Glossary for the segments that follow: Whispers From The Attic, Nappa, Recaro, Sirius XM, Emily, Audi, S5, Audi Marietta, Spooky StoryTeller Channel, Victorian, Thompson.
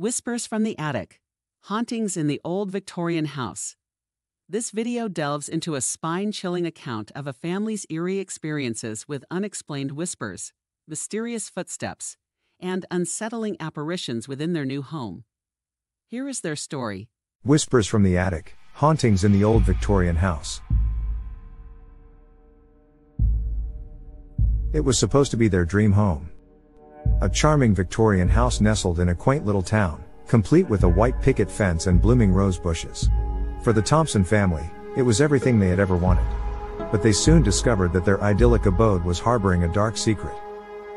Whispers from the Attic, Hauntings in the Old Victorian House. This video delves into a spine-chilling account of a family's eerie experiences with unexplained whispers, mysterious footsteps, and unsettling apparitions within their new home. Here is their story. Whispers from the Attic, Hauntings in the Old Victorian House. It was supposed to be their dream home. A charming Victorian house nestled in a quaint little town, complete with a white picket fence and blooming rose bushes. For the Thompson family, it was everything they had ever wanted. But they soon discovered that their idyllic abode was harboring a dark secret.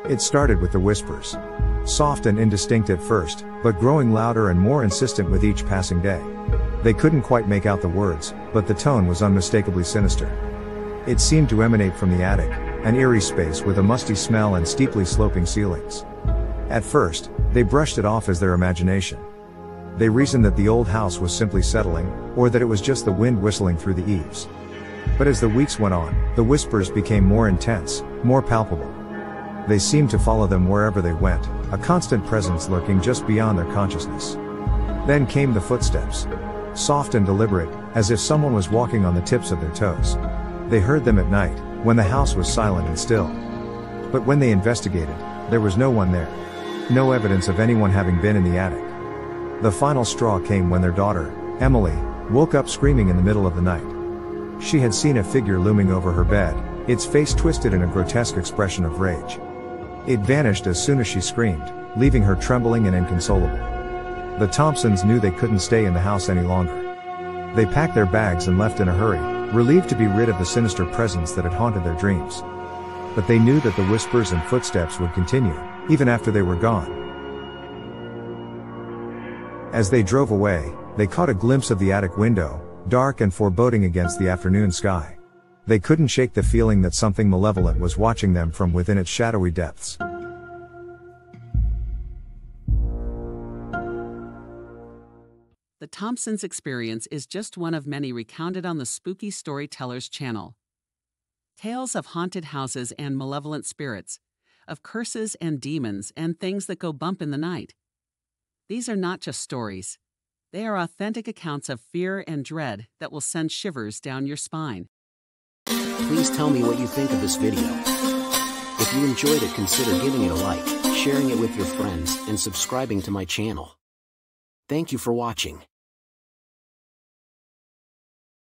It started with the whispers. Soft and indistinct at first, but growing louder and more insistent with each passing day. They couldn't quite make out the words, but the tone was unmistakably sinister. It seemed to emanate from the attic, an eerie space with a musty smell and steeply sloping ceilings. At first, they brushed it off as their imagination. They reasoned that the old house was simply settling, or that it was just the wind whistling through the eaves. But as the weeks went on, the whispers became more intense, more palpable. They seemed to follow them wherever they went, a constant presence lurking just beyond their consciousness. Then came the footsteps. Soft and deliberate, as if someone was walking on the tips of their toes. They heard them at night, when the house was silent and still. But when they investigated, there was no one there. No evidence of anyone having been in the attic. The final straw came when their daughter, Emily, woke up screaming in the middle of the night. She had seen a figure looming over her bed, its face twisted in a grotesque expression of rage. It vanished as soon as she screamed, leaving her trembling and inconsolable. The Thompsons knew they couldn't stay in the house any longer. They packed their bags and left in a hurry, relieved to be rid of the sinister presence that had haunted their dreams. But they knew that the whispers and footsteps would continue, even after they were gone. As they drove away, they caught a glimpse of the attic window, dark and foreboding against the afternoon sky. They couldn't shake the feeling that something malevolent was watching them from within its shadowy depths. The Thompsons' experience is just one of many recounted on the Spooky Storytellers channel. Tales of haunted houses and malevolent spirits, of curses and demons and things that go bump in the night. These are not just stories. They are authentic accounts of fear and dread that will send shivers down your spine. Please tell me what you think of this video. If you enjoyed it, consider giving it a like, sharing it with your friends, and subscribing to my channel. Thank you for watching.